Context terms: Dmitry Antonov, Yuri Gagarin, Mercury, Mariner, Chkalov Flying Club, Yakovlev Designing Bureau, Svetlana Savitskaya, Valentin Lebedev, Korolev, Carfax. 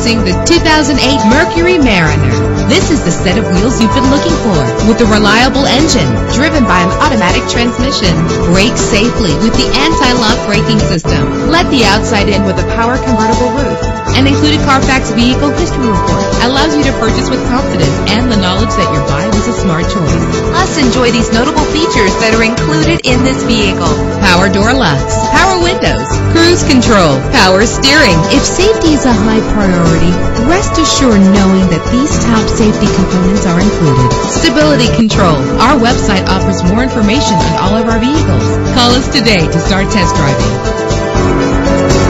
Introducing the 2008 Mercury Mariner. This is the set of wheels you've been looking for, with a reliable engine driven by an automatic transmission. Brake safely with the anti-lock braking system. Let the outside in with a power convertible roof. An included Carfax Vehicle History Report allows you to purchase with confidence and the knowledge that your buy was a smart choice. Plus, enjoy these notable features that are included in this vehicle. Power door locks, power windows, cruise control, power steering. If safety is a high priority, rest assured knowing that these top safety components are included. Stability control. Our website offers more information on all of our vehicles. Call us today to start test driving.